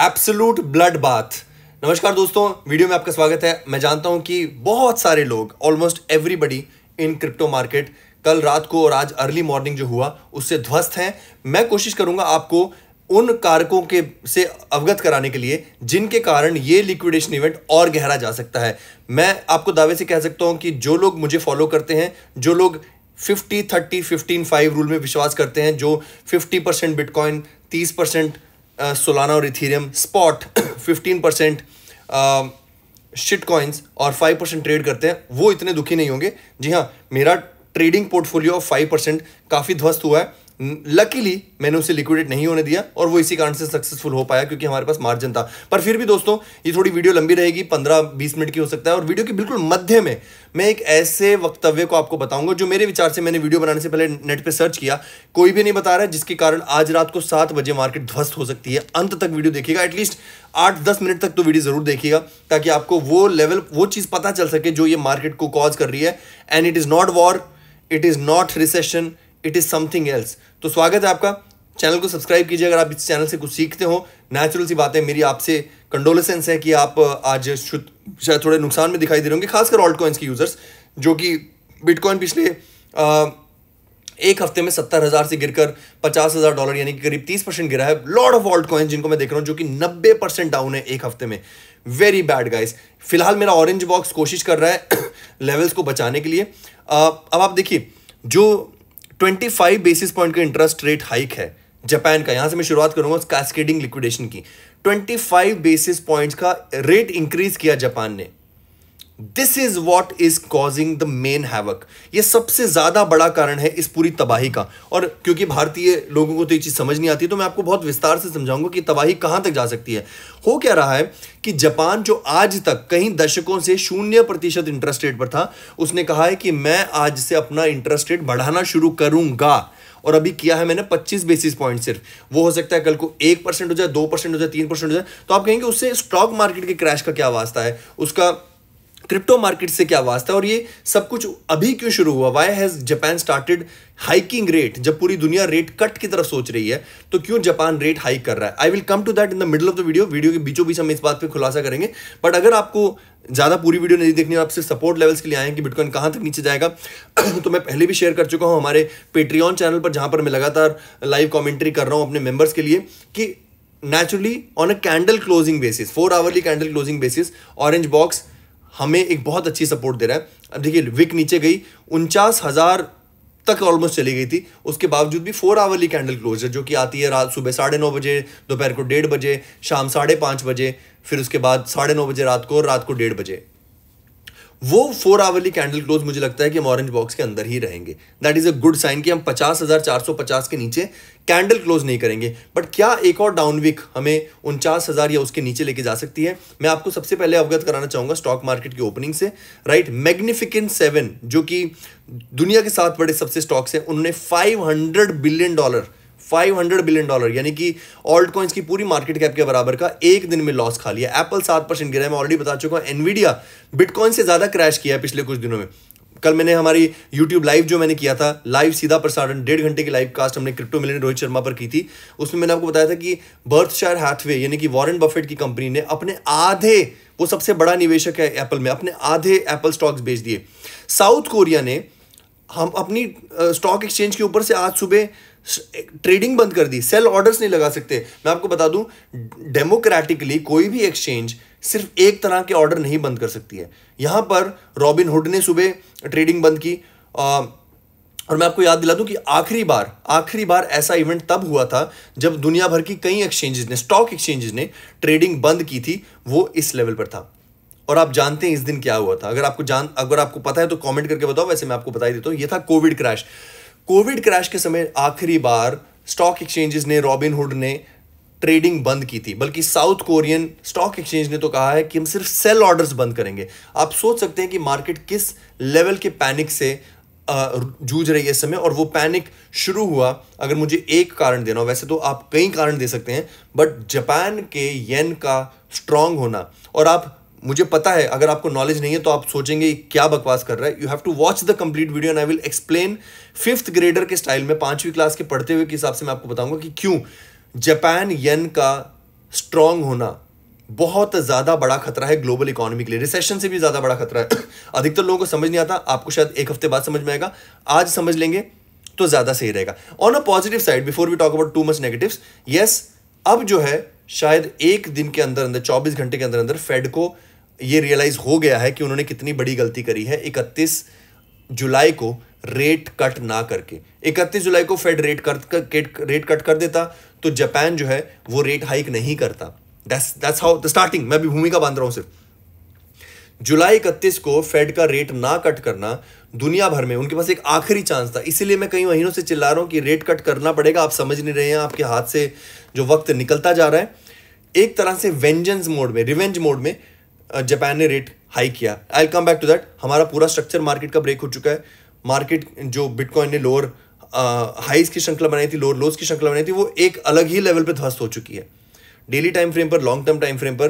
Absolute blood bath. नमस्कार दोस्तों, video में आपका स्वागत है। मैं जानता हूं कि बहुत सारे लोग, almost everybody in crypto market, कल रात को और आज अर्ली मॉर्निंग जो हुआ उससे ध्वस्त हैं। मैं कोशिश करूंगा आपको उन कारकों के से अवगत कराने के लिए जिनके कारण ये लिक्विडेशन इवेंट और गहरा जा सकता है। मैं आपको दावे से कह सकता हूँ कि जो लोग मुझे फॉलो करते हैं, जो लोग 50-30-15-5 रूल में विश्वास करते हैं, जो 50% बिटकॉइन, 30% सोलाना और इथेरियम स्पॉट, 15% शिट कॉइन्स और 5% ट्रेड करते हैं, वो इतने दुखी नहीं होंगे। जी हाँ, मेरा ट्रेडिंग पोर्टफोलियो 5% काफ़ी ध्वस्त हुआ है। लकीली मैंने उसे लिक्विडेट नहीं होने दिया और वो इसी कारण से सक्सेसफुल हो पाया क्योंकि हमारे पास मार्जिन था। पर फिर भी दोस्तों, ये थोड़ी वीडियो लंबी रहेगी, 15-20 मिनट की हो सकता है। और वीडियो के बिल्कुल मध्य में मैं एक ऐसे वक्तव्य को आपको बताऊंगा जो मेरे विचार से, मैंने वीडियो बनाने से पहले नेट पे सर्च किया, कोई भी नहीं बता रहा है, जिसके कारण आज रात को 7 बजे मार्केट ध्वस्त हो सकती है। अंत तक वीडियो देखिएगा, एटलीस्ट 8-10 मिनट तक तो वीडियो ज़रूर देखिएगा, ताकि आपको वो लेवल, वो चीज़ पता चल सके जो ये मार्केट को कॉज कर रही है। And it is not war, it is not recession, it is something else. तो स्वागत है आपका, चैनल को सब्सक्राइब कीजिए अगर आप इस चैनल से कुछ सीखते हो। नेचुरल सी बात है, मेरी आपसे कंडोलेसेंस है कि आप आज शायद थोड़े नुकसान में दिखाई दे रहे होंगे, खासकर ऑल्ट कॉइन्स के यूज़र्स, जो कि बिटकॉइन पिछले एक हफ्ते में 70,000 से गिरकर $50,000 यानी कि करीब 30% गिरा है। लॉट ऑफ ऑल्ट कॉइन्स जिनको मैं देख रहा हूँ जो कि 90% डाउन है एक हफ्ते में। Very bad guys. फिलहाल मेरा ऑरेंज बॉक्स कोशिश कर रहा है लेवल्स को बचाने के लिए। अब आप देखिए, जो 25 बेसिस पॉइंट का इंटरेस्ट रेट हाइक है जापान का, यहां से मैं शुरुआत करूंगा कैस्केडिंग लिक्विडेशन की। 25 बेसिस पॉइंट्स का रेट इंक्रीज किया जापान ने। This is what is causing the main havoc. ये सबसे ज्यादा बड़ा कारण है इस पूरी तबाही का। और क्योंकि भारतीय लोगों को तो ये चीज समझ नहीं आती, तो मैं आपको बहुत विस्तार से समझाऊंगा कि तबाही कहां तक जा सकती है। हो क्या रहा है कि जापान, जो आज तक कई दशकों से 0% इंटरेस्ट रेट पर था, उसने कहा है कि मैं आज से अपना इंटरेस्ट रेट बढ़ाना शुरू करूंगा। और अभी किया है मैंने 25 बेसिस पॉइंट सिर्फ। वो हो सकता है कल को 1% हो जाए, 2% हो जाए, 3% हो जाए। तो आप कहेंगे उससे स्टॉक मार्केट के क्रैश का क्या वास्ता है, उसका क्रिप्टो मार्केट से क्या वास्ता है, और ये सब कुछ अभी क्यों शुरू हुआ? Why has Japan started hiking rate जब पूरी दुनिया रेट कट की तरफ सोच रही है? तो क्यों जापान रेट हाइक कर रहा है? I will come to that in the middle of the video. Video के बीचों बीच हम इस बात पे खुलासा करेंगे। बट अगर आपको ज़्यादा पूरी वीडियो नहीं देखनी है, आपसे सपोर्ट लेवल्स के लिए आए हैं कि बिटकॉइन कहाँ तक नीचे जाएगा, तो मैं पहले भी शेयर कर चुका हूँ हमारे पेट्रियन चैनल पर, जहाँ पर मैं लगातार लाइव कॉमेंट्री कर रहा हूँ अपने मेम्बर्स के लिए, कि naturally on a candle closing basis, 4 hourly candle closing basis, orange box हमें एक बहुत अच्छी सपोर्ट दे रहा है। अब देखिए, विक नीचे गई 49,000 तक ऑलमोस्ट चली गई थी, उसके बावजूद भी 4 आवरली कैंडल क्लोजर जो कि आती है रात सुबह 9:30 बजे, दोपहर को 1:30 बजे, शाम 5:30 बजे, फिर उसके बाद 9:30 बजे रात को और रात को 1:30 बजे, वो 4 आवरली कैंडल क्लोज मुझे लगता है कि हम ऑरेंज बॉक्स के अंदर ही रहेंगे। That is a good sign कि हम 50,450 के नीचे कैंडल क्लोज नहीं करेंगे। बट क्या एक और डाउन वीक हमें 49,000 या उसके नीचे लेके जा सकती है? मैं आपको सबसे पहले अवगत कराना चाहूँगा स्टॉक मार्केट की ओपनिंग से, राइट। मैग्निफिकेंट 7 जो कि दुनिया के 7 बड़े सबसे स्टॉक्स हैं, उन्होंने $500 बिलियन यानी कि ऑल्ट कॉइन्स की पूरी मार्केट कैप के बराबर का एक दिन में लॉस खा लिया। एप्पल 7% गिरा है, मैं ऑलरेडी बता चुका हूँ। एनवीडिया बिटकॉइन से ज़्यादा क्रैश किया है पिछले कुछ दिनों में। कल मैंने हमारी यूट्यूब लाइव जो मैंने किया था, लाइव सीधा प्रसारण 1.5 घंटे की लाइव कास्ट हमने क्रिप्टो मिलियन रोहित शर्मा पर की थी, उसमें मैंने आपको बताया था कि बर्कशायर हैथवे यानी कि वॉरेन बफेट की कंपनी ने अपने आधे, वो सबसे बड़ा निवेशक है एप्पल में, अपने आधे एप्पल स्टॉक्स बेच दिए। साउथ कोरिया ने हम अपनी स्टॉक एक्सचेंज के ऊपर से आज सुबह ट्रेडिंग बंद कर दी, सेल ऑर्डर्स नहीं लगा सकते। मैं आपको बता दूं, डेमोक्रेटिकली कोई भी एक्सचेंज सिर्फ एक तरह के ऑर्डर नहीं बंद कर सकती है। यहाँ पर रॉबिन हुड ने सुबह ट्रेडिंग बंद की। और मैं आपको याद दिला दूं कि आखिरी बार ऐसा इवेंट तब हुआ था जब दुनिया भर की कई एक्सचेंजेस ने, स्टॉक एक्सचेंजेस ने ट्रेडिंग बंद की थी, वो इस लेवल पर था। और आप जानते हैं इस दिन क्या हुआ था? अगर आपको पता है तो कमेंट करके बताओ, वैसे मैं आपको बता ही देता हूँ। ये था कोविड क्रैश। कोविड क्रैश के समय आखिरी बार स्टॉक एक्सचेंजेस ने, रॉबिनहुड ने ट्रेडिंग बंद की थी। बल्कि साउथ कोरियन स्टॉक एक्सचेंज ने तो कहा है कि हम सिर्फ सेल ऑर्डर्स बंद करेंगे। आप सोच सकते हैं कि मार्केट किस लेवल के पैनिक से जूझ रही है इस समय। और वो पैनिक शुरू हुआ, अगर मुझे एक कारण देना हो, वैसे तो आप कई कारण दे सकते हैं, बट जापान के येन का स्ट्रांग होना। और आप, मुझे पता है अगर आपको नॉलेज नहीं है तो आप सोचेंगे क्या बकवास कर रहा है। You have to watch the complete video and I will explain 5th grader के स्टाइल में, 5वीं क्लास के पढ़ते हुए के हिसाब से मैं आपको बताऊंगा कि क्यों जापान येन का स्ट्रॉन्ग होना बहुत ज़्यादा बड़ा खतरा है ग्लोबल इकोनॉमी के लिए, रिसेशन से भी ज़्यादा बड़ा खतरा है। अधिकतर लोगों को समझ नहीं आता, आपको शायद एक हफ्ते बाद समझ में आएगा, आज समझ लेंगे तो ज़्यादा सही रहेगा। On a positive side, before we talk about too much negatives, yes अब जो है शायद एक दिन के अंदर अंदर 24 घंटे के अंदर अंदर फेड को ये रियलाइज़ हो गया है कि उन्होंने कितनी बड़ी गलती करी है 31 जुलाई को रेट कट ना करके। 31 जुलाई को फेड रेट कट कर देता तो जापान जो है वो रेट हाइक नहीं करता। दैट्स हाउ द स्टार्टिंग, मैं भी भूमिका बांध रहा हूं सिर्फ। जुलाई 31 को फेड का रेट ना कट करना, दुनिया भर में उनके पास एक आखिरी चांस था। इसीलिए मैं कई महीनों से चिल्ला रहा हूं कि रेट कट करना पड़ेगा, आप समझ नहीं रहे हैं, आपके हाथ से जो वक्त निकलता जा रहा है। एक तरह से वेंजेंस मोड में, रिवेंज मोड में जापान ने रेट हाई किया। I come back to that. हमारा पूरा स्ट्रक्चर मार्केट का ब्रेक हो चुका है। मार्केट जो बिटकॉइन ने लोअर हाइज की श्रृंखला बनाई थी, लोअर लोज की श्रृंखला बनाई थी, वो एक अलग ही लेवल पे ध्वस्त हो चुकी है। डेली टाइम फ्रेम पर, लॉन्ग टर्म टाइम फ्रेम पर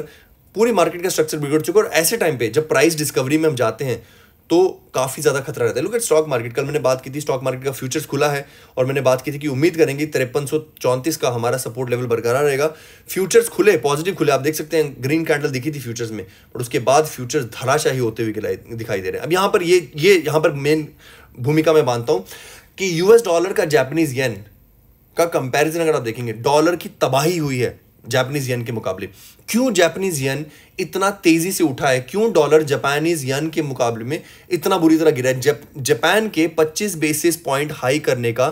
पूरी मार्केट का स्ट्रक्चर बिगड़ चुका है। और ऐसे टाइम पे जब प्राइस डिस्कवरी में हम जाते हैं तो काफ़ी ज़्यादा खतरा रहता है। लुक एट स्टॉक मार्केट, कल मैंने बात की थी, स्टॉक मार्केट का फ्यूचर्स खुला है और मैंने बात की थी कि उम्मीद करेंगे 5334 का हमारा सपोर्ट लेवल बरकरार रहेगा। फ्यूचर्स खुले, पॉजिटिव खुले, आप देख सकते हैं ग्रीन कैंडल दिखी थी फ्यूचर्स में, बट उसके बाद फ्यूचर्स धराशाही होते हुए दिखाई दे रहे हैं। अब यहाँ पर ये यहाँ पर मेन भूमिका मैं मानता हूँ कि यूएस डॉलर का जापानीज येन का कंपेरिजन अगर आप देखेंगे, डॉलर की तबाही हुई है जापानीज येन के मुकाबले। क्यों जापानीज येन इतना तेजी से उठा है, क्यों डॉलर जापानीज येन के मुकाबले में इतना बुरी तरह गिरा है, जापान के 25 बेसिस पॉइंट हाई करने का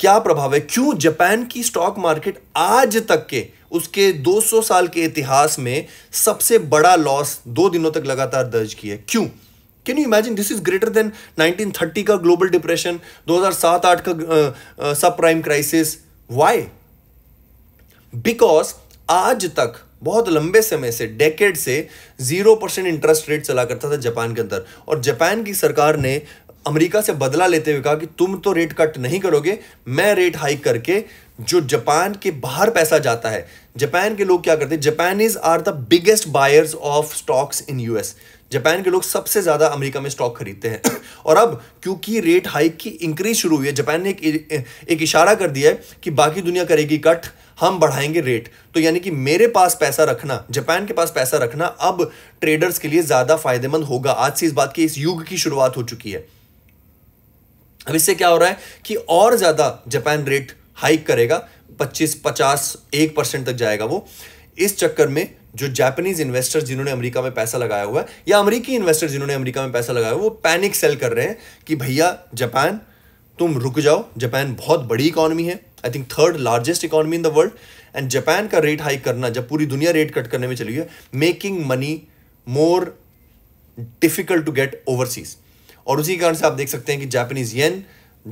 क्या प्रभाव है, क्यों जापान की स्टॉक मार्केट आज तक के उसके 200 साल के इतिहास में सबसे बड़ा लॉस 2 दिनों तक लगातार दर्ज किया है, क्यों? Can you imagine? This is greater than 1930 का ग्लोबल डिप्रेशन, 2007-8 का सब प्राइम क्राइसिस। वाई? बिकॉज आज तक बहुत लंबे समय से, डेकेड से 0% इंटरेस्ट रेट चला करता था जापान के अंदर, और जापान की सरकार ने अमेरिका से बदला लेते हुए कहा कि तुम तो रेट कट नहीं करोगे, मैं रेट हाइक करके, जो जापान के बाहर पैसा जाता है, जापान के लोग क्या करते हैं, Japanese are the biggest buyers of stocks in US, Japan के लोग सबसे ज़्यादा अमेरिका में स्टॉक खरीदते हैं। और अब क्योंकि रेट हाइक की इंक्रीज शुरू हुई है, जापान ने एक इशारा कर दिया है कि बाकी दुनिया करेगी कट, हम बढ़ाएंगे रेट, तो यानी कि मेरे पास पैसा रखना, जापान के पास पैसा रखना अब ट्रेडर्स के लिए ज़्यादा फायदेमंद होगा। आज से इस बात की, इस युग की शुरुआत हो चुकी है। अब इससे क्या हो रहा है कि और ज़्यादा जापान रेट हाइक करेगा, 25-50-1% तक जाएगा वो। इस चक्कर में जो जापानीज इन्वेस्टर्स जिन्होंने अमेरिका में पैसा लगाया हुआ है, या अमेरिकी इन्वेस्टर्स जिन्होंने अमेरिका में पैसा लगाया हुआ है, वो पैनिक सेल कर रहे हैं कि भैया जापान तुम रुक जाओ, जापान बहुत बड़ी इकॉनमी है, I think 3rd largest economy in the world, and Japan का रेट हाइक करना, जब पूरी दुनिया रेट कट करने में चली है, making money more difficult to get overseas. और उसी कारण से आप देख सकते हैं कि जापानीज येन,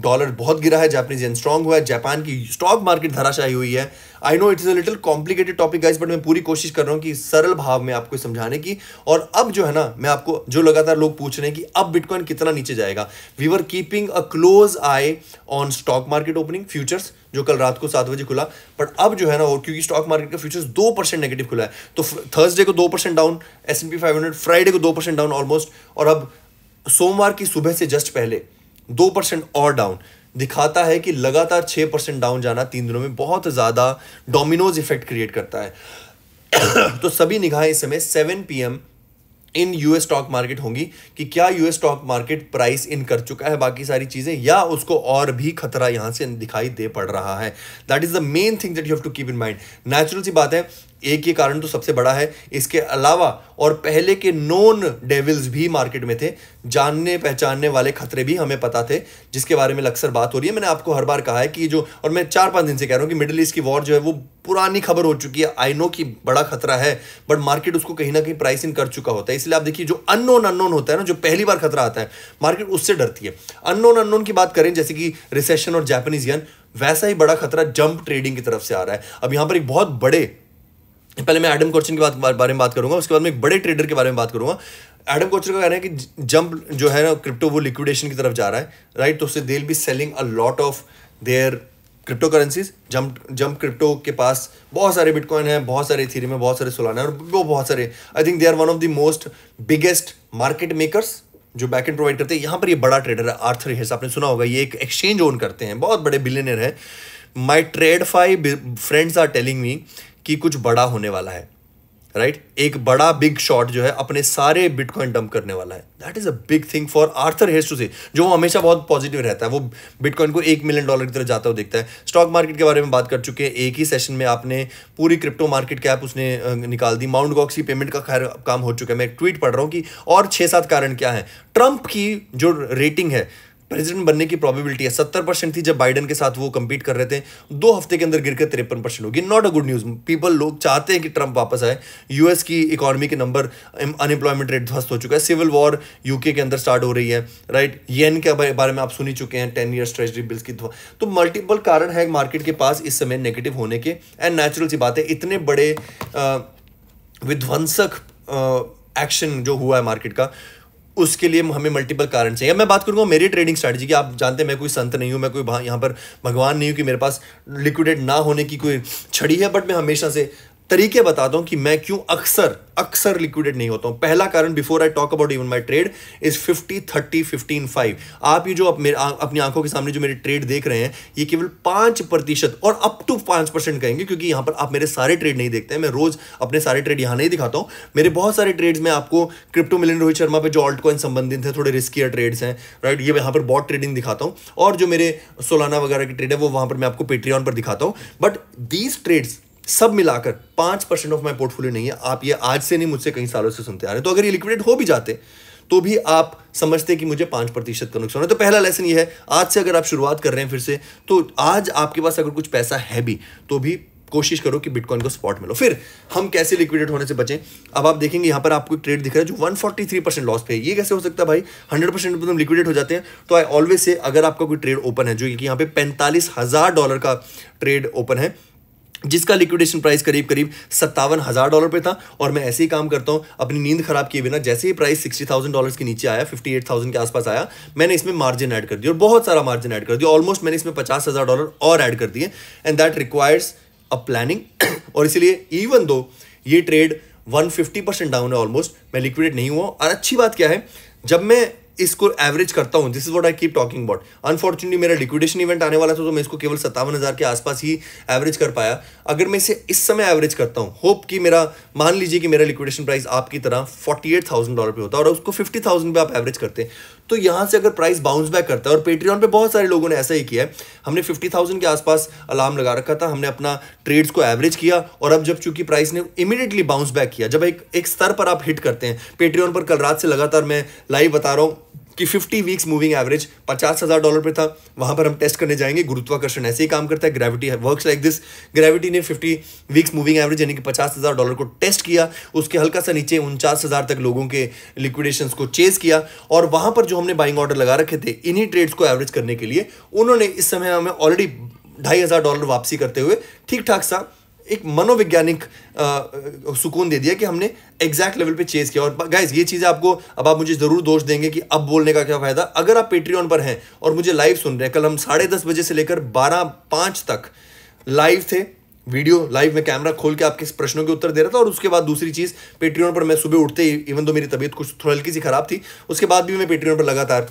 डॉलर बहुत गिरा है, जापानीज येन स्ट्रांग हुआ है, जापान की स्टॉक मार्केट धराशायी हुई है। I know it's a little complicated topic guys, but मैं पूरी कोशिश कर रहा हूँ कि सरल भाव में आपको समझाने की। और अब जो है ना, मैं आपको, जो लगातार लोग पूछ रहे हैं कि अब बिटकॉइन कितना नीचे जाएगा, we were keeping a close eye on stock market opening futures, जो कल रात को 7 बजे खुला, बट अब जो है ना, वो क्योंकि स्टॉक मार्केट का फ्यूचर्स 2% नेगेटिव खुला है, तो थर्सडे को 2% डाउन S&P 500, फ्राइडे को 2% डाउन ऑलमोस्ट, और अब सोमवार की सुबह से जस्ट पहले 2% और डाउन, दिखाता है कि लगातार 6% डाउन जाना 3 दिनों में बहुत ज़्यादा डोमिनोज इफेक्ट क्रिएट करता है। तो सभी निगाहें इस समय 7 PM in US stock market होंगी कि क्या US stock market price in कर चुका है बाकी सारी चीज़ें, या उसको और भी खतरा यहाँ से दिखाई दे पड़ रहा है। That is the main thing that you have to keep in mind. Natural सी बात है, एक ये कारण तो सबसे बड़ा है, इसके अलावा और पहले के नॉन डेविल्स भी मार्केट में थे, जानने पहचानने वाले खतरे भी हमें पता थे, जिसके बारे में अक्सर बात हो रही है। मैंने आपको हर बार कहा है कि जो, और मैं 4-5 दिन से कह रहा हूँ कि मिडिल ईस्ट की वॉर जो है वो पुरानी खबर हो चुकी है। आई नो कि बड़ा खतरा है, बट मार्केट उसको कहीं ना कहीं प्राइस इन कर चुका होता है। इसलिए आप देखिए, जो अननोन होता है ना, जो पहली बार खतरा आता है, मार्केट उससे डरती है। अननोन की बात करें, जैसे कि रिसेशन और जापानीज येन, वैसा ही बड़ा खतरा जंप ट्रेडिंग की तरफ से आ रहा है। अब यहाँ पर एक बहुत बड़े, पहले मैं एडम कोचरन के बारे में बात करूंगा, उसके बाद में एक बड़े ट्रेडर के बारे में बात करूंगा। एडम कोचरन का कह रहे हैं कि जंप जो है ना क्रिप्टो, वो लिक्विडेशन की तरफ जा रहा है, राइट? तो उससे they will be selling a lot of their crypto currencies. Jump crypto के पास बहुत सारे बिटकॉइन हैं, बहुत सारे इथेरियम है, बहुत सारे सोलाना है, और वो बहुत सारे, I think they are one of the most biggest market makers जो बैकएंड प्रोवाइड करते हैं। यहाँ पर ये बड़ा ट्रेडर है आर्थर हेस, आपने सुना होगा, ये एक एक्सचेंज ओन करते हैं, बहुत बड़े बिलियनियर है। My trade five friends are telling me कि कुछ बड़ा होने वाला है, राइट? एक बड़ा बिग शॉट जो है अपने सारे बिटकॉइन डंप करने वाला है. That is a big thing for Arthur Hayes to say, जो हमेशा बहुत पॉजिटिव रहता है. वो बिटकॉइन को $1 मिलियन की तरह जाता हुआ देखता है. स्टॉक मार्केट के बारे में बात कर चुके हैं, एक ही सेशन में आपने पूरी क्रिप्टो मार्केट कैप उसने निकाल दी. माउंट गॉक्स की पेमेंट का खैर काम हो चुका है. मैं एक ट्वीट पढ़ रहा हूँ कि और 6-7 कारण क्या है. ट्रंप की जो रेटिंग है, प्रेसिडेंट बनने की प्रोबेबिलिटी है 70% थी जब बाइडन के साथ वो कम्पीट कर रहे थे. 2 हफ्ते के अंदर गिरकर 53% होगी. Not a good news. People, लोग चाहते हैं कि ट्रंप वापस आए. यूएस की इकोनॉमी के नंबर, अनएम्प्लॉयमेंट रेट ध्वस्त हो चुका है. सिविल वॉर यूके के अंदर स्टार्ट हो रही है, राइट? येन के बारे में आप सुन ही चुके हैं, 10 ईयर्स ट्रेजरी बिल्स की. तो मल्टीपल कारण है मार्केट के पास इस समय नेगेटिव होने के. एंड नेचुरल सी बात है, इतने बड़े विध्वंसक एक्शन जो हुआ है मार्केट का, उसके लिए हमें मल्टीपल कारण चाहिए. मैं बात करूँगा मेरी ट्रेडिंग स्ट्रैटेजी की. आप जानते हैं मैं कोई संत नहीं हूँ, मैं कोई यहाँ पर भगवान नहीं हूँ कि मेरे पास लिक्विडेट ना होने की कोई छड़ी है. बट मैं हमेशा से तरीके बताता हूँ कि मैं क्यों अक्सर लिक्विडेट नहीं होता हूँ. पहला कारण, before I talk about even my trade, is 50-30-15-5. आप ये जो अपनी आंखों के सामने जो मेरे ट्रेड देख रहे हैं, ये केवल 5% और अप टू 5% कहेंगे, क्योंकि यहाँ पर आप मेरे सारे ट्रेड नहीं देखते हैं. मैं रोज अपने सारे ट्रेड यहाँ नहीं दिखाता हूँ. मेरे बहुत सारे ट्रेड्स में आपको क्रिप्टो मिलियन, रोहित शर्मा पे जो ऑल्ट कॉइन संबंधित है, थोड़े रिस्कियर ट्रेड्स हैं, राइट? ये यहाँ पर बॉट ट्रेडिंग दिखाता हूँ. और जो मेरे सोलाना वगैरह की ट्रेड है, वो वहाँ पर मैं आपको पेट्रियन पर दिखाता हूँ. बट दीज ट्रेड्स सब मिलाकर 5% ऑफ माई पोर्टफोलियो नहीं है. आप ये आज से नहीं, मुझसे कई सालों से सुनते आ रहे हैं. तो अगर ये लिक्विडेट हो भी जाते तो भी आप समझते कि मुझे 5% का नुकसान है. तो पहला लेसन ये है, आज से अगर आप शुरुआत कर रहे हैं फिर से, तो आज आपके पास अगर कुछ पैसा है भी, तो भी कोशिश करो कि बिटकॉइन को स्पॉट में लो. फिर हम कैसे लिक्विडेट होने से बचें? अब आप देखेंगे यहाँ पर आपको एक ट्रेड दिख रहा है जो 143% लॉस पे है. ये कैसे हो सकता है भाई? 100% एकदम लिक्विडेट हो जाते हैं. तो आई ऑलवेज से, अगर आपका कोई ट्रेड ओपन है, जो कि यहाँ पे $45,000 का ट्रेड ओपन है, जिसका लिक्विडेशन प्राइस करीब करीब $57,000 पे था, और मैं ऐसे ही काम करता हूँ अपनी नींद खराब किए बिना. जैसे ही प्राइस $60,000 के नीचे आया, 58,000 के आसपास आया, मैंने इसमें मार्जिन ऐड कर दिया, और बहुत सारा मार्जिन ऐड कर दिया. ऑलमोस्ट मैंने इसमें $50,000 और ऐड कर दिए. And that requires a planning. और इसीलिए इवन दो ये ट्रेड 150% डाउन है ऑलमोस्ट, मैं लिक्विडेट नहीं हुआ. और अच्छी बात क्या है, जब मैं इसको एवरेज करता हूं, this is what I keep talking about. Unfortunately मेरा लिक्विडेशन इवेंट आने वाला था, तो मैं इसको केवल 57,000 के आसपास ही एवरेज कर पाया. अगर मैं इसे इस समय एवरेज करता हूं, होप कि मेरा, मान लीजिए कि मेरा लिक्विडेशन प्राइस आपकी तरह $48,000 पे होता है और उसको 50,000 पे आप एवरेज करते हैं, तो यहाँ से अगर प्राइस बाउंस बैक करता है, और पेट्रियन पे बहुत सारे लोगों ने ऐसा ही किया है. हमने 50,000 के आसपास अलार्म लगा रखा था, हमने अपना ट्रेड्स को एवरेज किया, और अब जब चूंकि प्राइस ने इमीडिएटली बाउंस बैक किया, जब एक स्तर पर आप हिट करते हैं. पेट्रियन पर कल रात से लगातार मैं लाइव बता रहा हूँ कि 50 वीक्स मूविंग एवरेज $50,000 पे था. वहाँ पर हम टेस्ट करने जाएंगे. गुरुत्वाकर्षण ऐसे ही काम करता है, gravity works like this. Gravity ने 50 वीक्स मूविंग एवरेज यानी कि $50,000 को टेस्ट किया, उसके हल्का सा नीचे 49,000 तक लोगों के लिक्विडेशन को चेज किया, और वहाँ पर जो हमने बाइंग ऑर्डर लगा रखे थे इन्हीं ट्रेड्स को एवरेज करने के लिए, उन्होंने इस समय हमें ऑलरेडी $2,500 वापसी करते हुए ठीक ठाक सा एक मनोवैज्ञानिक सुकून दे दिया कि हमने एग्जैक्ट लेवल पे चेज किया. और गाइस, ये चीज़ें आपको, अब आप मुझे ज़रूर दोष देंगे कि अब बोलने का क्या फ़ायदा. अगर आप पेट्रियन पर हैं और मुझे लाइव सुन रहे हैं, कल हम 10:30 बजे से लेकर 12:05 तक लाइव थे. वीडियो लाइव में कैमरा खोल के आपके प्रश्नों के उत्तर दे रहा था. और उसके बाद दूसरी चीज़, पेट्रियन पर मैं सुबह उठते ही, इवन तो मेरी तबीयत कुछ थोड़ी हल्की सी ख़राब थी, उसके बाद भी मैं पेट्रियन पर लगातार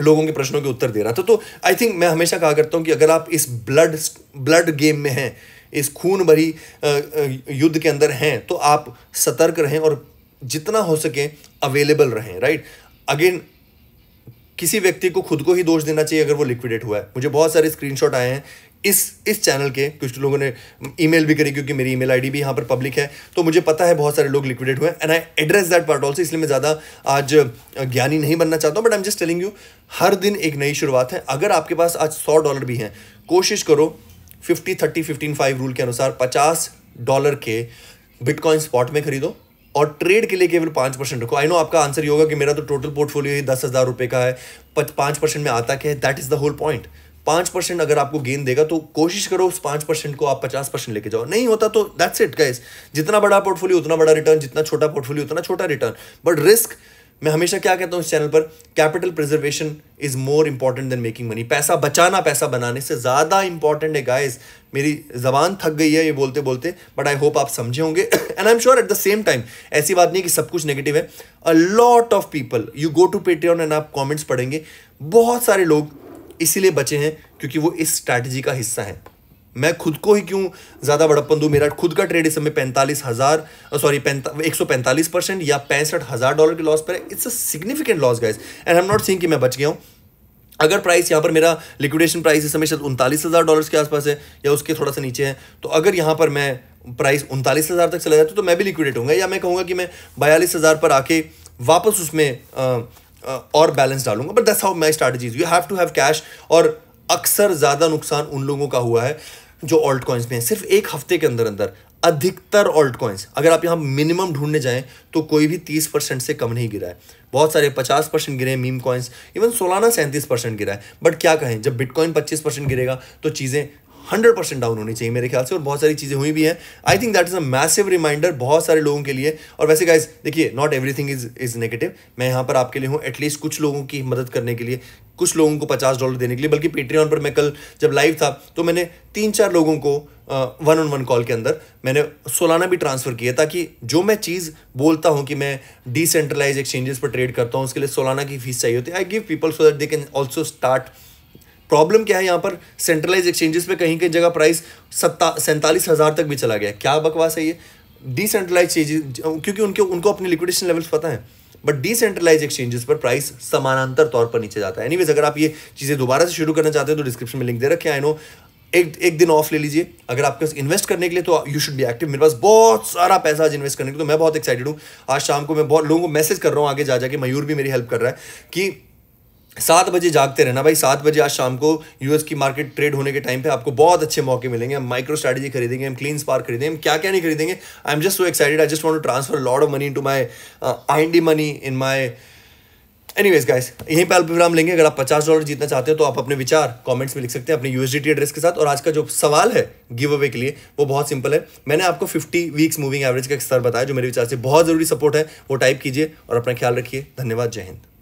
लोगों के प्रश्नों के उत्तर दे रहा था. तो आई थिंक मैं हमेशा कहा करता हूँ कि अगर आप इस ब्लड गेम में हैं, इस खून भरी युद्ध के अंदर हैं, तो आप सतर्क रहें और जितना हो सके अवेलेबल रहें, राइट? अगेन, किसी व्यक्ति को खुद को ही दोष देना चाहिए अगर वो लिक्विडेट हुआ है. मुझे बहुत सारे स्क्रीनशॉट आए हैं इस चैनल के, कुछ लोगों ने ईमेल भी करी, क्योंकि मेरी ईमेल आईडी भी यहाँ पर पब्लिक है, तो मुझे पता है बहुत सारे लोग लिक्विडेट हुए हैं. And I address that part also. इसलिए मैं ज़्यादा आज ज्ञानी नहीं बनना चाहता हूँ, but I am just telling you, हर दिन एक नई शुरुआत है. अगर आपके पास आज $100 भी हैं, कोशिश करो 50-30-15-5 रूल के अनुसार $50 के बिटकॉइन स्पॉट में खरीदो, और ट्रेड के लिए केवल 5% रखो. आई नो आपका आंसर ये होगा कि मेरा तो टोटल पोर्टफोलियो ही $10,000 का है, 5% में आता क्या है? That is the whole point. 5% अगर आपको गेन देगा तो कोशिश करो उस 5% को आप 50% लेके जाओ. नहीं होता तो दैट्स इट गाइस. जितना बड़ा पोर्टफोलियो उतना बड़ा रिटर्न, जितना छोटा पोर्टफोलियो उतना छोटा रिटर्न. बट रिस्क, मैं हमेशा क्या कहता हूँ इस चैनल पर, capital preservation is more important than making money. पैसा बचाना पैसा बनाने से ज़्यादा इंपॉर्टेंट है गाइस. मेरी ज़बान थक गई है ये बोलते बोलते, बट आई होप आप समझे होंगे. And I am sure at the same time, ऐसी बात नहीं कि सब कुछ नेगेटिव है. A lot of people, you go to Patreon and आप कॉमेंट्स पढ़ेंगे, बहुत सारे लोग इसीलिए बचे हैं क्योंकि वो इस स्ट्रैटेजी का हिस्सा है. मैं खुद को ही क्यों ज़्यादा बड़प्पन दूँ। मेरा खुद का ट्रेड इस समय 145% या $65,000 के लॉस पर है। It's a significant loss guys and I am not saying कि मैं बच गया हूँ। अगर प्राइस यहाँ पर मेरा लिक्विडेशन प्राइस इस समय शायद $39,000 के आसपास है या उसके थोड़ा सा नीचे है, तो अगर यहाँ पर मैं प्राइस 39,000 तक चला जाता तो मैं भी लिक्विडेट होऊंगा, या मैं कहूँगा कि मैं 42,000 पर आके वापस उसमें और बैलेंस डालूंगा। But that's how my strategies, you have to have cash. और अक्सर ज़्यादा नुकसान उन लोगों का हुआ है जो ऑल्ट कॉइन्स में है। सिर्फ एक हफ्ते के अंदर अंदर अधिकतर ऑल्ट कॉइन्स, अगर आप यहाँ मिनिमम ढूंढने जाएँ तो कोई भी 30% से कम नहीं गिरा है। बहुत सारे 50% गिरे हैं, मीम कॉइन्स, इवन सोलाना 37% गिरा है। बट क्या कहें, जब बिटकॉइन 25% गिरेगा तो चीज़ें 100% डाउन होनी चाहिए मेरे ख्याल से, और बहुत सारी चीज़ें हुई भी हैं। I think that is a massive reminder बहुत सारे लोगों के लिए। और वैसे गाइज देखिए, नॉट एवरीथिंग इज़ नेगेटिव। मैं यहाँ पर आपके लिए हूँ एटलीस्ट कुछ लोगों की मदद करने के लिए, कुछ लोगों को $50 देने के लिए। बल्कि पेट्रियन पर मैं कल जब लाइव था तो मैंने 3-4 लोगों को 1-on-1 कॉल के अंदर मैंने सोलाना भी ट्रांसफ़र किया, ताकि जो मैं चीज़ बोलता हूँ कि मैं डिसेंट्रलाइज एक्सचेंजेस पर ट्रेड करता हूँ, उसके लिए सोलाना की फीस चाहिए होती है। I give people so that they can also start. Problem क्या है, यहाँ पर सेंट्रलाइज एक्सचेंजेस पे कहीं कहीं जगह प्राइस 47,000 तक भी चला गया। क्या बकवास है ये डिसेंट्रलाइज एक्सचेंजेस, क्योंकि उनको अपने लिक्विडेशन लेवल्स पता है। बट डिसेंट्रलाइज एक्सचेंजेस पर प्राइस समानांतर तौर पर नीचे जाता है। एनीवेज, अगर आप ये चीज़ें दोबारा से शुरू करना चाहते हैं तो डिस्क्रिप्शन में लिंक दे रखे। आई नो एक दिन ऑफ ले लीजिए अगर आपके पास इन्वेस्ट करने के लिए, तो यू शुड बी एक्टिव। मेरे पास बहुत सारा पैसा आज इन्वेस्ट करने के लिए, तो मैं बहुत एक्साइटेड हूँ। आज शाम को मैं बहुत लोगों को मैसेज कर रहा हूँ आगे जा जाके, मयूर भी मेरी हेल्प कर रहा है कि 7 बजे जागते रहना भाई। 7 बजे आज शाम को यूएस की मार्केट ट्रेड होने के टाइम पे आपको बहुत अच्छे मौके मिलेंगे। हम माइक्रो स्ट्रैटेजी खरीदेंगे, हम क्लीन स्पार्क खरीदेंगे, हम क्या क्या नहीं खरीदेंगे। I am just so excited, I just want to transfer lot of money into my IND money in my. Anyways guys, यहीं पर अल्प विराम लेंगे। अगर आप $50 जीतना चाहते हो तो आप अपने विचार कमेंट्स में लिख सकते हैं अपने यूएसडीटी एड्रेस के साथ। और आज का जो सवाल है गिव अवे के लिए वो बहुत सिंपल है। मैंने आपको 50 वीक्स मूविंग एवरेज का एक स्तर बताया जो मेरे विचार से बहुत ज़रूरी सपोर्ट है। वो टाइप कीजिए और अपना ख्याल रखिए। धन्यवाद, जय हिंद।